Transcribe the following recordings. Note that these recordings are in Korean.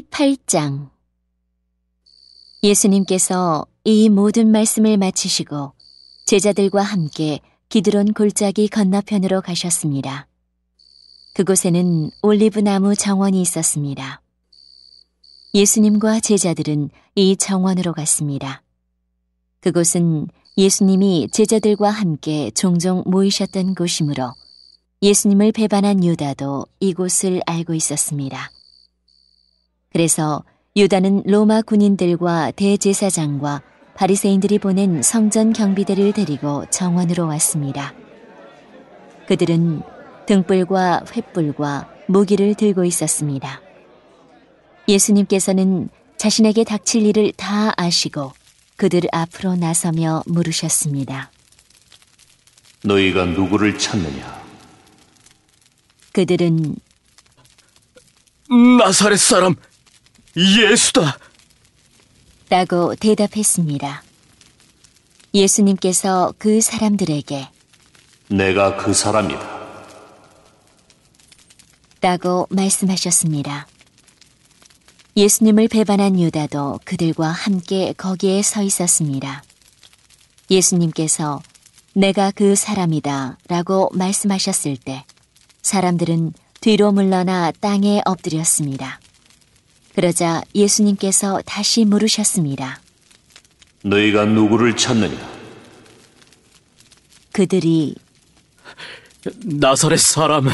18장 예수님께서 이 모든 말씀을 마치시고 제자들과 함께 기드론 골짜기 건너편으로 가셨습니다. 그곳에는 올리브 나무 정원이 있었습니다. 예수님과 제자들은 이 정원으로 갔습니다. 그곳은 예수님이 제자들과 함께 종종 모이셨던 곳이므로 예수님을 배반한 유다도 이곳을 알고 있었습니다. 그래서 유다는 로마 군인들과 대제사장과 바리새인들이 보낸 성전 경비대를 데리고 정원으로 왔습니다. 그들은 등불과 횃불과 모기를 들고 있었습니다. 예수님께서는 자신에게 닥칠 일을 다 아시고 그들 앞으로 나서며 물으셨습니다. 너희가 누구를 찾느냐? 그들은 나사렛 사람 예수다! 라고 대답했습니다. 예수님께서 그 사람들에게 내가 그 사람이다 라고 말씀하셨습니다. 예수님을 배반한 유다도 그들과 함께 거기에 서 있었습니다. 예수님께서 내가 그 사람이다 라고 말씀하셨을 때 사람들은 뒤로 물러나 땅에 엎드렸습니다. 그러자 예수님께서 다시 물으셨습니다. 너희가 누구를 찾느냐? 그들이 나사렛 사람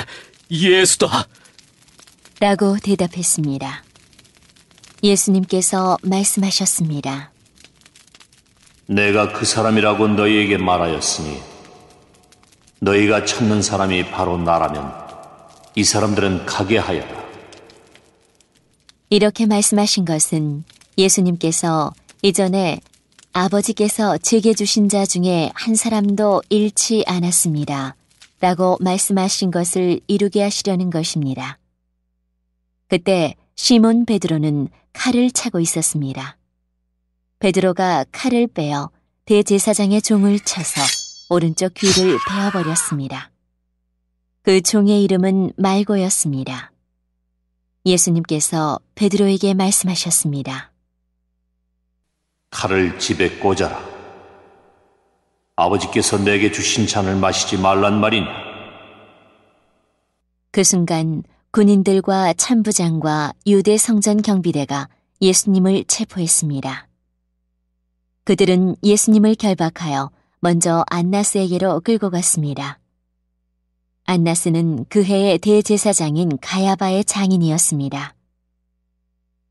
예수다! 라고 대답했습니다. 예수님께서 말씀하셨습니다. 내가 그 사람이라고 너희에게 말하였으니 너희가 찾는 사람이 바로 나라면 이 사람들은 가게 하여라. 이렇게 말씀하신 것은 예수님께서 이전에 아버지께서 제게 주신 자 중에 한 사람도 잃지 않았습니다 라고 말씀하신 것을 이루게 하시려는 것입니다. 그때 시몬 베드로는 칼을 차고 있었습니다. 베드로가 칼을 빼어 대제사장의 종을 쳐서 오른쪽 귀를 베어버렸습니다. 그 종의 이름은 말고였습니다. 예수님께서 베드로에게 말씀하셨습니다. 칼을 집에 꽂아라. 아버지께서 내게 주신 잔을 마시지 말란 말이냐? 그 순간 군인들과 참부장과 유대 성전 경비대가 예수님을 체포했습니다. 그들은 예수님을 결박하여 먼저 안나스에게로 끌고 갔습니다. 안나스는 그 해의 대제사장인 가야바의 장인이었습니다.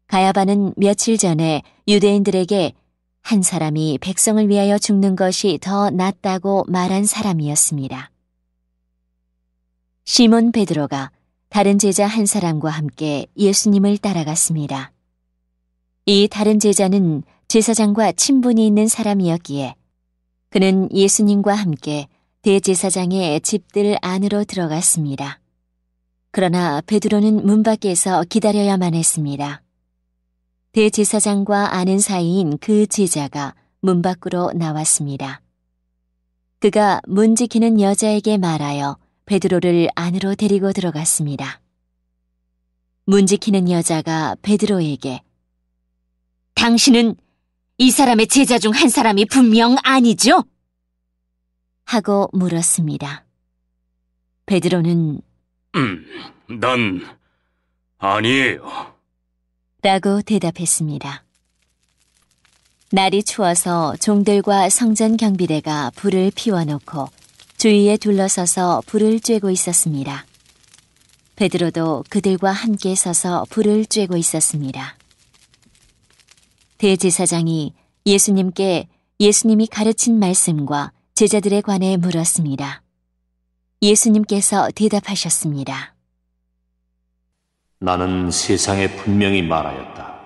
가야바는 며칠 전에 유대인들에게 한 사람이 백성을 위하여 죽는 것이 더 낫다고 말한 사람이었습니다. 시몬 베드로가 다른 제자 한 사람과 함께 예수님을 따라갔습니다. 이 다른 제자는 제사장과 친분이 있는 사람이었기에 그는 예수님과 함께 대제사장의 집들 안으로 들어갔습니다. 그러나 베드로는 문 밖에서 기다려야만 했습니다. 대제사장과 아는 사이인 그 제자가 문 밖으로 나왔습니다. 그가 문 지키는 여자에게 말하여 베드로를 안으로 데리고 들어갔습니다. 문 지키는 여자가 베드로에게 당신은 이 사람의 제자 중 한 사람이 분명 아니죠? 하고 물었습니다. 베드로는 난 아니에요 라고 대답했습니다. 날이 추워서 종들과 성전 경비대가 불을 피워놓고 주위에 둘러서서 불을 쬐고 있었습니다. 베드로도 그들과 함께 서서 불을 쬐고 있었습니다. 대제사장이 예수님께 예수님이 가르친 말씀과 제자들에 관해 물었습니다. 예수님께서 대답하셨습니다. 나는 세상에 분명히 말하였다.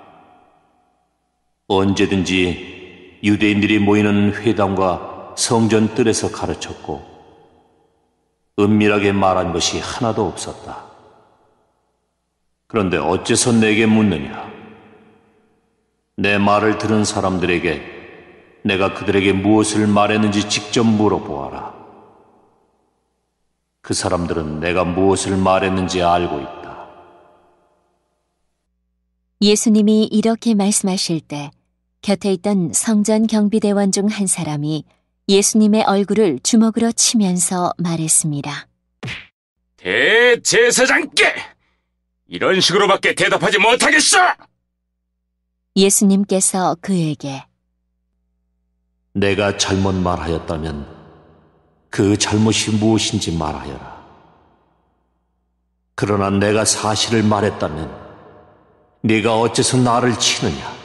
언제든지 유대인들이 모이는 회당과 성전 뜰에서 가르쳤고 은밀하게 말한 것이 하나도 없었다. 그런데 어째서 내게 묻느냐? 내 말을 들은 사람들에게 내가 그들에게 무엇을 말했는지 직접 물어보아라. 그 사람들은 내가 무엇을 말했는지 알고 있다. 예수님이 이렇게 말씀하실 때 곁에 있던 성전 경비대원 중 한 사람이 예수님의 얼굴을 주먹으로 치면서 말했습니다. 대제사장께! 이런 식으로밖에 대답하지 못하겠어! 예수님께서 그에게 내가 잘못 말하였다면 그 잘못이 무엇인지 말하여라. 그러나 내가 사실을 말했다면 네가 어째서 나를 치느냐?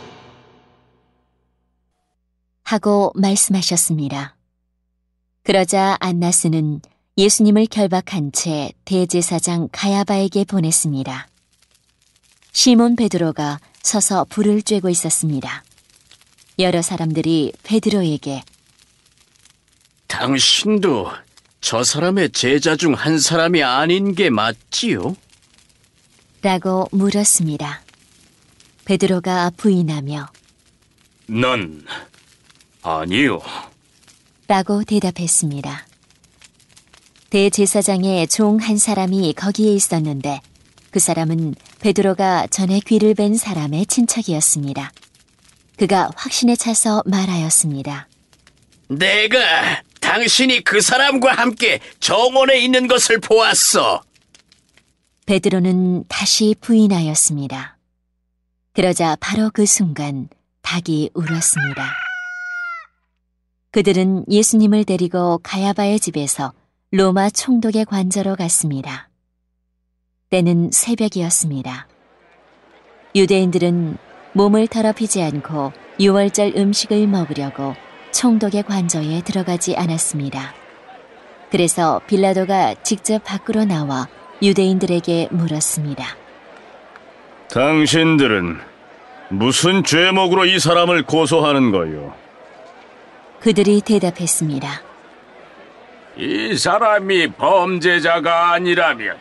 하고 말씀하셨습니다. 그러자 안나스는 예수님을 결박한 채 대제사장 가야바에게 보냈습니다. 시몬 베드로가 서서 불을 쬐고 있었습니다. 여러 사람들이 베드로에게 당신도 저 사람의 제자 중 한 사람이 아닌 게 맞지요? 라고 물었습니다. 베드로가 부인하며 넌 아니요 라고 대답했습니다. 대제사장의 종 한 사람이 거기에 있었는데 그 사람은 베드로가 전에 귀를 벤 사람의 친척이었습니다. 그가 확신에 차서 말하였습니다. 내가 당신이 그 사람과 함께 정원에 있는 것을 보았어. 베드로는 다시 부인하였습니다. 그러자 바로 그 순간 닭이 울었습니다. 그들은 예수님을 데리고 가야바의 집에서 로마 총독의 관저로 갔습니다. 때는 새벽이었습니다. 유대인들은 몸을 더럽히지 않고 유월절 음식을 먹으려고 총독의 관저에 들어가지 않았습니다. 그래서 빌라도가 직접 밖으로 나와 유대인들에게 물었습니다. 당신들은 무슨 죄목으로 이 사람을 고소하는 거요? 그들이 대답했습니다. 이 사람이 범죄자가 아니라면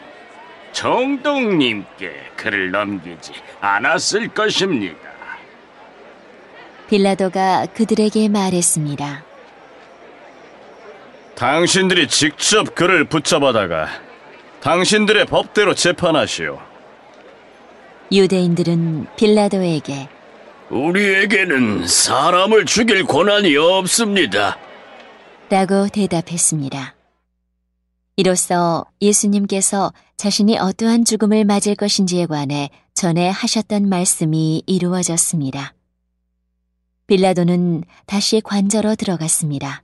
총독님께 그를 넘기지 않았을 것입니다. 빌라도가 그들에게 말했습니다. 당신들이 직접 그를 붙잡아다가 당신들의 법대로 재판하시오. 유대인들은 빌라도에게 우리에게는 사람을 죽일 권한이 없습니다. 라고 대답했습니다. 이로써 예수님께서 자신이 어떠한 죽음을 맞을 것인지에 관해 전에 하셨던 말씀이 이루어졌습니다. 빌라도는 다시 관저로 들어갔습니다.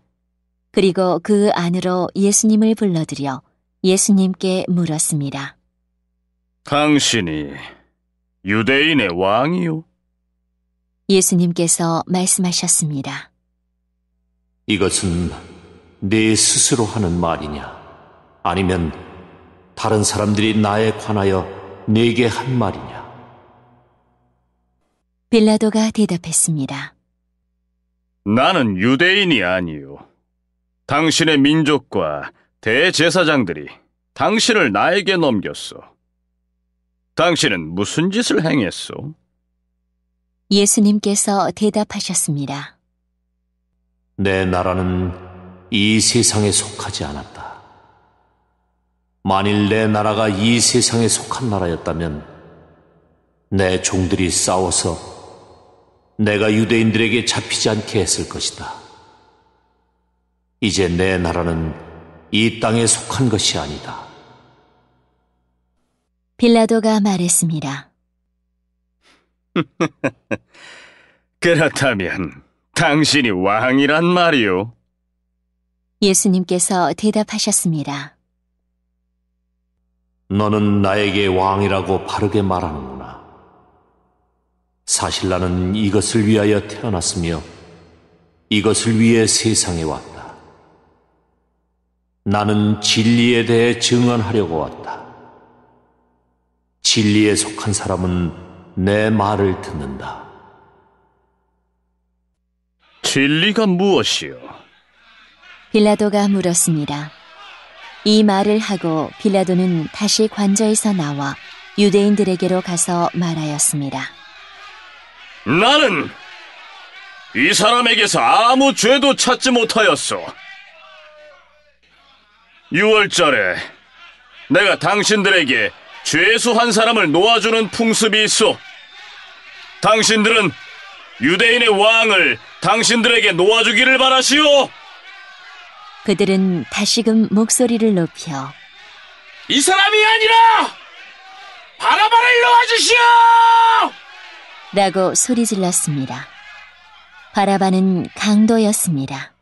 그리고 그 안으로 예수님을 불러들여 예수님께 물었습니다. 당신이 유대인의 왕이요? 예수님께서 말씀하셨습니다. 이것은 네 스스로 하는 말이냐? 아니면 다른 사람들이 나에 관하여 네게 한 말이냐? 빌라도가 대답했습니다. 나는 유대인이 아니요. 당신의 민족과 대제사장들이 당신을 나에게 넘겼소. 당신은 무슨 짓을 행했소? 예수님께서 대답하셨습니다. 내 나라는 이 세상에 속하지 않았다. 만일 내 나라가 이 세상에 속한 나라였다면 내 종들이 싸워서 내가 유대인들에게 잡히지 않게 했을 것이다. 이제 내 나라는 이 땅에 속한 것이 아니다. 빌라도가 말했습니다. 그렇다면 당신이 왕이란 말이요? 예수님께서 대답하셨습니다. 너는 나에게 왕이라고 바르게 말하는구나. 사실 나는 이것을 위하여 태어났으며 이것을 위해 세상에 왔다. 나는 진리에 대해 증언하려고 왔다. 진리에 속한 사람은 내 말을 듣는다. 진리가 무엇이요? 빌라도가 물었습니다. 이 말을 하고 빌라도는 다시 관저에서 나와 유대인들에게로 가서 말하였습니다. 나는 이 사람에게서 아무 죄도 찾지 못하였소. 유월절에 내가 당신들에게 죄수 한 사람을 놓아주는 풍습이 있어. 당신들은 유대인의 왕을 당신들에게 놓아주기를 바라시오. 그들은 다시금 목소리를 높여 이 사람이 아니라 바라바를 놓아주시오! 라고 소리질렀습니다. 바라바는 강도였습니다.